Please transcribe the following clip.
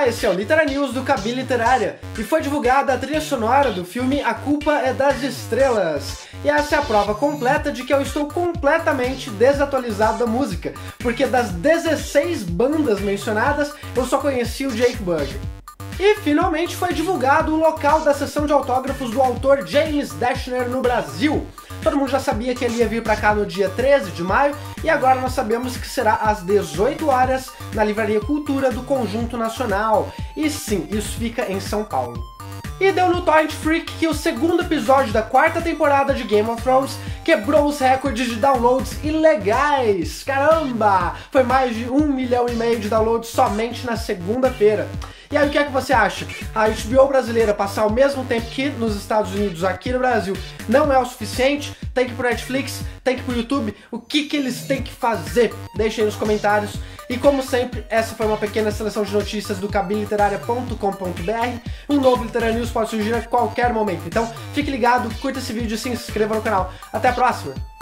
Olá, esse é o Litera News do Cabine Literária e foi divulgada a trilha sonora do filme A Culpa é das Estrelas. E essa é a prova completa de que eu estou completamente desatualizado da música, porque das 16 bandas mencionadas, eu só conheci o Jake Bugg. E finalmente foi divulgado o local da sessão de autógrafos do autor James Dashner no Brasil. Todo mundo já sabia que ele ia vir pra cá no dia 13 de maio e agora nós sabemos que será às 18 horas na Livraria Cultura do Conjunto Nacional. E sim, isso fica em São Paulo. E deu no Torrent Freak que o segundo episódio da quarta temporada de Game of Thrones quebrou os recordes de downloads ilegais. Caramba! Foi mais de 1,5 milhão de downloads somente na segunda-feira. E aí, o que é que você acha? A HBO brasileira passar o mesmo tempo que nos Estados Unidos, aqui no Brasil, não é o suficiente? Tem que ir pro Netflix? Tem que ir pro YouTube? O que eles têm que fazer? Deixa aí nos comentários. E como sempre, essa foi uma pequena seleção de notícias do cabineliteraria.com.br. Um novo Litera News pode surgir a qualquer momento. Então, fique ligado, curta esse vídeo e se inscreva no canal. Até a próxima!